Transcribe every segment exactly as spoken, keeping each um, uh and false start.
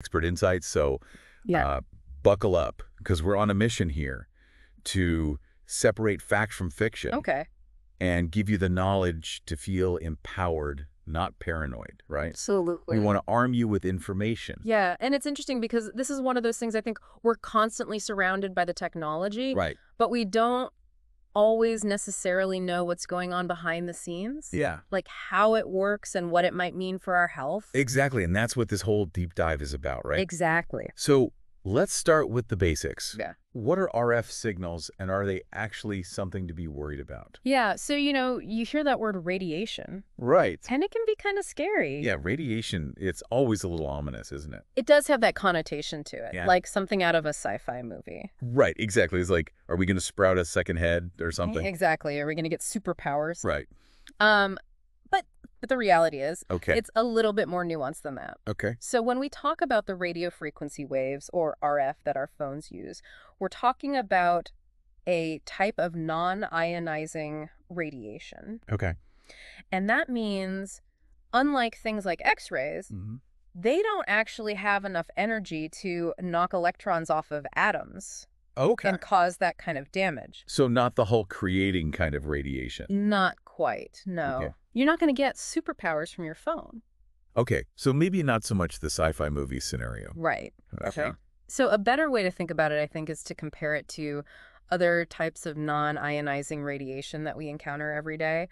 expert insights. So yeah. uh, buckle up, because we're on a mission here to separate fact from fiction. Okay. And give you the knowledge to feel empowered, not paranoid, right? Absolutely. We want to arm you with information. Yeah, and it's interesting because this is one of those things I think we're constantly surrounded by the technology. Right. But we don't always necessarily know what's going on behind the scenes. Yeah. Like how it works and what it might mean for our health. Exactly, and that's what this whole deep dive is about, right? Exactly. So let's start with the basics. Yeah. What are R F signals, and are they actually something to be worried about? Yeah. So, you know, you hear that word radiation. Right. And it can be kind of scary. Yeah. Radiation, it's always a little ominous, isn't it? It does have that connotation to it, yeah. like something out of a sci-fi movie. Right. Exactly. It's like, are we going to sprout a second head or something? Exactly. Are we going to get superpowers? Right. Um, but, but the reality is, okay. it's a little bit more nuanced than that. Okay. So when we talk about the radio frequency waves, or R F, that our phones use, we're talking about a type of non-ionizing radiation. Okay. And that means, unlike things like X-rays, mm-hmm. they don't actually have enough energy to knock electrons off of atoms. Okay. And cause that kind of damage. So not the whole creating kind of radiation. Not quite, no. Okay. You're not going to get superpowers from your phone. Okay, so maybe not so much the sci-fi movie scenario. Right. Okay. okay. So a better way to think about it, I think, is to compare it to other types of non-ionizing radiation that we encounter every day,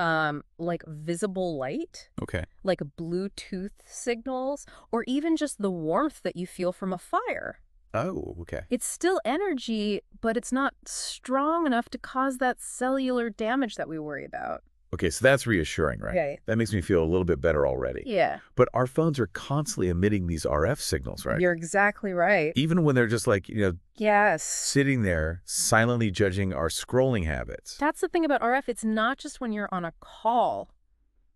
um, like visible light, okay, like Bluetooth signals, or even just the warmth that you feel from a fire. Oh, okay. It's still energy, but it's not strong enough to cause that cellular damage that we worry about. Okay, so that's reassuring, right? Right. That makes me feel a little bit better already. Yeah. But our phones are constantly emitting these R F signals, right? You're exactly right. Even when they're just like, you know, yes. sitting there silently judging our scrolling habits. That's the thing about R F. It's not just when you're on a call.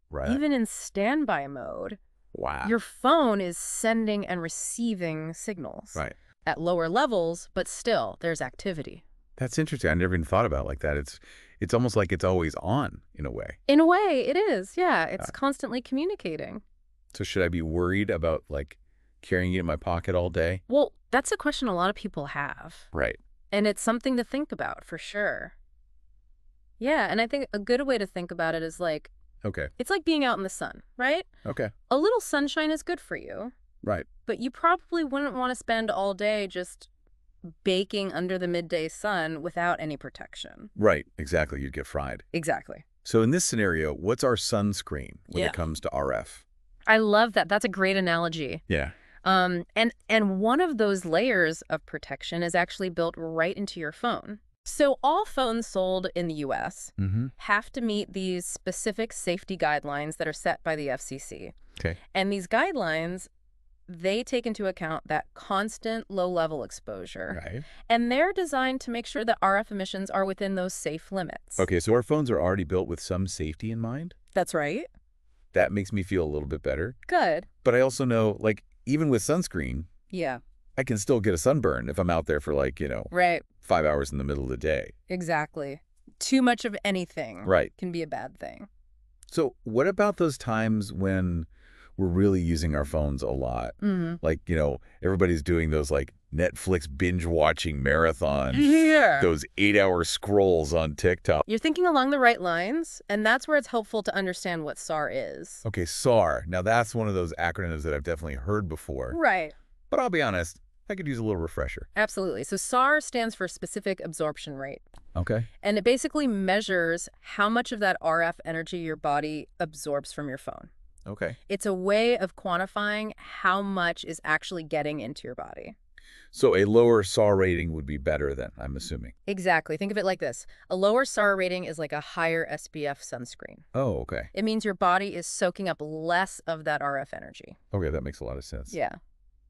Right. Even in standby mode. Wow. Your phone is sending and receiving signals. Right. At lower levels, but still there's activity. That's interesting. I never even thought about it like that. It's it's almost like it's always on in a way. In a way, it is. Yeah, it's uh, constantly communicating. So should I be worried about like carrying it in my pocket all day? Well, that's a question a lot of people have. Right. And it's something to think about for sure. Yeah, and I think a good way to think about it is like, okay. It's like being out in the sun, right? Okay. A little sunshine is good for you. Right. But you probably wouldn't want to spend all day just baking under the midday sun without any protection. Right. Exactly. You'd get fried. Exactly. So in this scenario, what's our sunscreen when yeah. it comes to R F? I love that. That's a great analogy. Yeah. Um, and, and one of those layers of protection is actually built right into your phone. So all phones sold in the U S Mm-hmm. have to meet these specific safety guidelines that are set by the F C C. Okay. And these guidelines, they take into account that constant low-level exposure. Right. And they're designed to make sure that R F emissions are within those safe limits. Okay, so our phones are already built with some safety in mind? That's right. That makes me feel a little bit better. Good. But I also know, like, even with sunscreen, yeah, I can still get a sunburn if I'm out there for, like, you know, right. five hours in the middle of the day. Exactly. Too much of anything right. can be a bad thing. So what about those times when we're really using our phones a lot? Mm-hmm. Like, you know, everybody's doing those like Netflix binge watching marathons, yeah. those eight hour scrolls on TikTok. You're thinking along the right lines, and that's where it's helpful to understand what S A R is. Okay, S A R. Now that's one of those acronyms that I've definitely heard before. Right. But I'll be honest, I could use a little refresher. Absolutely. So S A R stands for specific absorption rate. Okay. And it basically measures how much of that R F energy your body absorbs from your phone. Okay. It's a way of quantifying how much is actually getting into your body. So a lower S A R rating would be better then, I'm assuming. Exactly. Think of it like this. A lower S A R rating is like a higher S P F sunscreen. Oh, okay. It means your body is soaking up less of that R F energy. Okay, that makes a lot of sense. Yeah.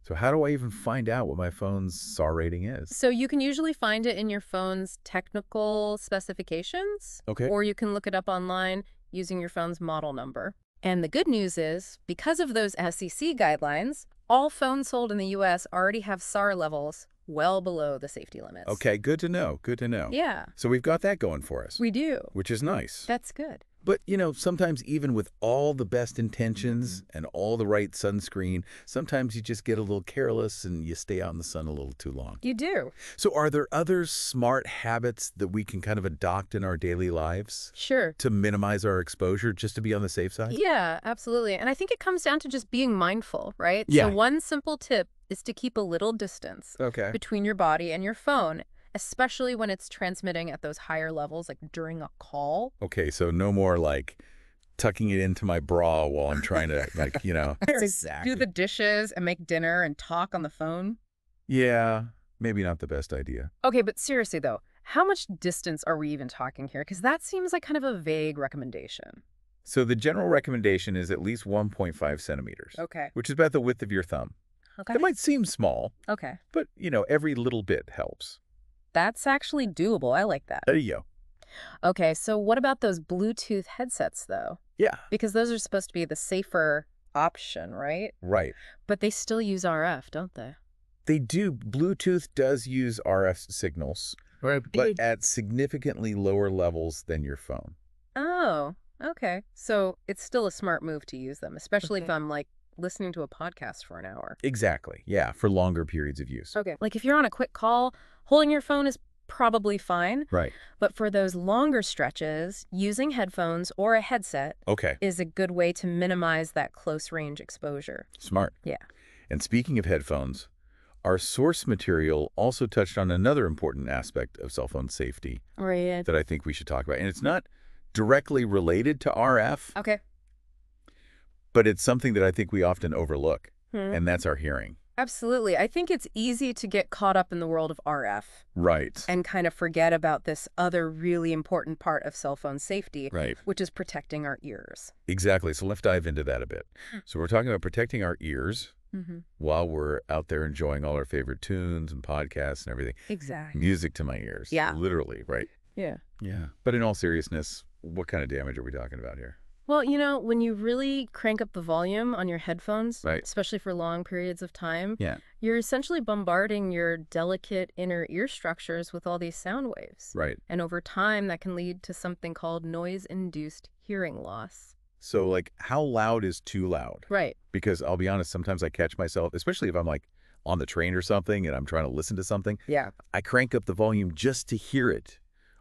So how do I even find out what my phone's S A R rating is? So you can usually find it in your phone's technical specifications. Okay. Or you can look it up online using your phone's model number. And the good news is, because of those F C C guidelines, all phones sold in the U S already have S A R levels well below the safety limits. Okay, good to know, good to know. Yeah. So we've got that going for us. We do. Which is nice. That's good. But, you know, sometimes even with all the best intentions and all the right sunscreen, sometimes you just get a little careless and you stay out in the sun a little too long. You do. So are there other smart habits that we can kind of adopt in our daily lives? Sure. To minimize our exposure, just to be on the safe side? Yeah, absolutely. And I think it comes down to just being mindful, right? Yeah. So one simple tip is to keep a little distance okay. between your body and your phone, especially when it's transmitting at those higher levels, like during a call. Okay, so no more like tucking it into my bra while I'm trying to, like, you know. Exactly. Do the dishes and make dinner and talk on the phone. Yeah, maybe not the best idea. Okay, but seriously though, how much distance are we even talking here? Because that seems like kind of a vague recommendation. So the general recommendation is at least one point five centimeters. Okay. Which is about the width of your thumb. Okay. That might seem small. Okay. But, you know, every little bit helps. That's actually doable. I like that. There you go. Okay, so what about those Bluetooth headsets, though? Yeah. Because those are supposed to be the safer option, right? Right. But they still use R F, don't they? They do. Bluetooth does use R F signals, right, but at significantly lower levels than your phone. Oh, okay. So it's still a smart move to use them, especially okay. if I'm, like, listening to a podcast for an hour. Exactly. Yeah, for longer periods of use. Okay. Like if you're on a quick call, holding your phone is probably fine. Right. But for those longer stretches, using headphones or a headset okay. is a good way to minimize that close range exposure. Smart. Yeah. And speaking of headphones, our source material also touched on another important aspect of cell phone safety right. that I think we should talk about. And it's not directly related to R F. Okay. But it's something that I think we often overlook, hmm. and that's our hearing. Absolutely. I think it's easy to get caught up in the world of R F. Right. And kind of forget about this other really important part of cell phone safety, right. which is protecting our ears. Exactly. So let's dive into that a bit. So we're talking about protecting our ears mm-hmm. while we're out there enjoying all our favorite tunes and podcasts and everything. Exactly. Music to my ears. Yeah. Literally, right? Yeah. Yeah. But in all seriousness, what kind of damage are we talking about here? Well, you know, when you really crank up the volume on your headphones, right. especially for long periods of time, yeah. you're essentially bombarding your delicate inner ear structures with all these sound waves. Right. And over time, that can lead to something called noise-induced hearing loss. So, like, how loud is too loud? Right. Because I'll be honest, sometimes I catch myself, especially if I'm, like, on the train or something and I'm trying to listen to something. Yeah. I crank up the volume just to hear it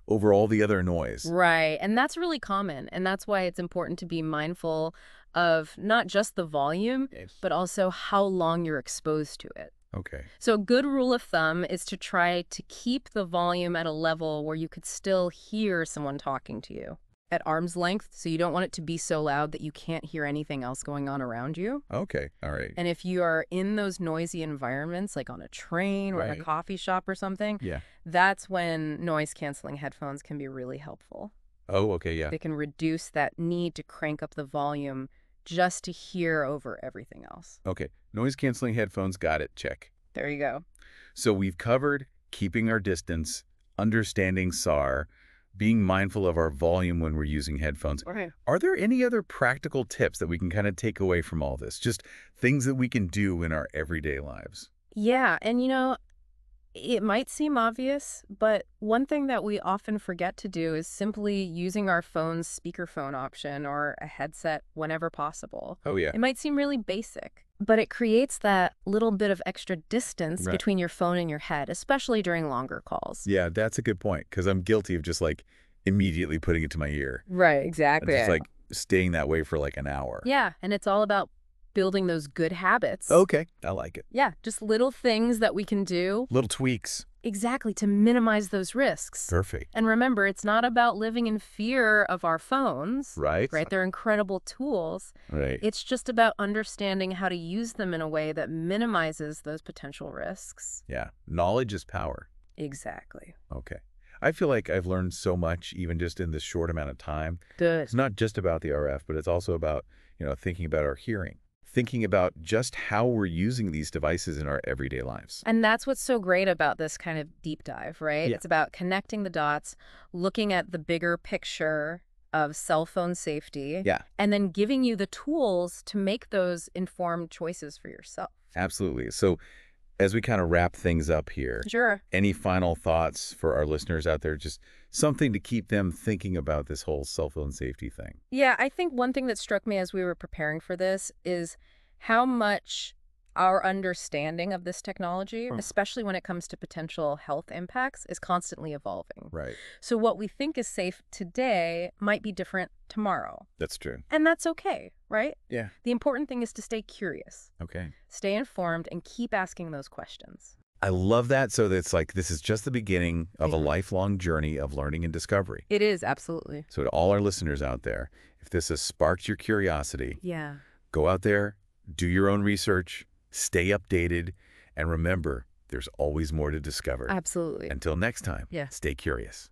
over all the other noise. Right, and that's really common, and that's why it's important to be mindful of not just the volume, yes. but also how long you're exposed to it. Okay. So a good rule of thumb is to try to keep the volume at a level where you could still hear someone talking to you at arm's length, so you don't want it to be so loud that you can't hear anything else going on around you. Okay, all right. And if you are in those noisy environments, like on a train or right. in a coffee shop or something, yeah. that's when noise-canceling headphones can be really helpful. Oh, okay, yeah. They can reduce that need to crank up the volume just to hear over everything else. Okay, noise-canceling headphones, got it, check. There you go. So we've covered keeping our distance, understanding S A R, being mindful of our volume when we're using headphones. Okay. Are there any other practical tips that we can kind of take away from all this? Just things that we can do in our everyday lives? Yeah, and you know, it might seem obvious, but one thing that we often forget to do is simply using our phone's speakerphone option or a headset whenever possible. Oh yeah. It might seem really basic, but it creates that little bit of extra distance right. between your phone and your head, especially during longer calls. Yeah, that's a good point, because I'm guilty of just like immediately putting it to my ear. Right, exactly. It's like staying that way for like an hour. Yeah, and it's all about building those good habits. Okay, I like it. Yeah, just little things that we can do. Little tweaks. Exactly, to minimize those risks. Perfect. And remember, it's not about living in fear of our phones. Right. Right, they're incredible tools. Right. It's just about understanding how to use them in a way that minimizes those potential risks. Yeah, knowledge is power. Exactly. Okay. I feel like I've learned so much even just in this short amount of time. Good. It's not just about the R F, but it's also about, you know, thinking about our hearing. Thinking about just how we're using these devices in our everyday lives. And that's what's so great about this kind of deep dive, right? Yeah. It's about connecting the dots, looking at the bigger picture of cell phone safety, yeah. and then giving you the tools to make those informed choices for yourself. Absolutely. So as we kind of wrap things up here, sure. Any final thoughts for our listeners out there? Just something to keep them thinking about this whole self-healing safety thing. Yeah, I think one thing that struck me as we were preparing for this is how much our understanding of this technology, hmm. especially when it comes to potential health impacts, is constantly evolving. Right. So what we think is safe today might be different tomorrow. That's true. And that's okay, right? Yeah. The important thing is to stay curious. Okay. Stay informed and keep asking those questions. I love that. So that's like, this is just the beginning of yeah. a lifelong journey of learning and discovery. It is, absolutely. So to all our listeners out there, if this has sparked your curiosity, yeah. go out there, do your own research, stay updated, and remember, there's always more to discover. Absolutely. Until next time, yeah. stay curious.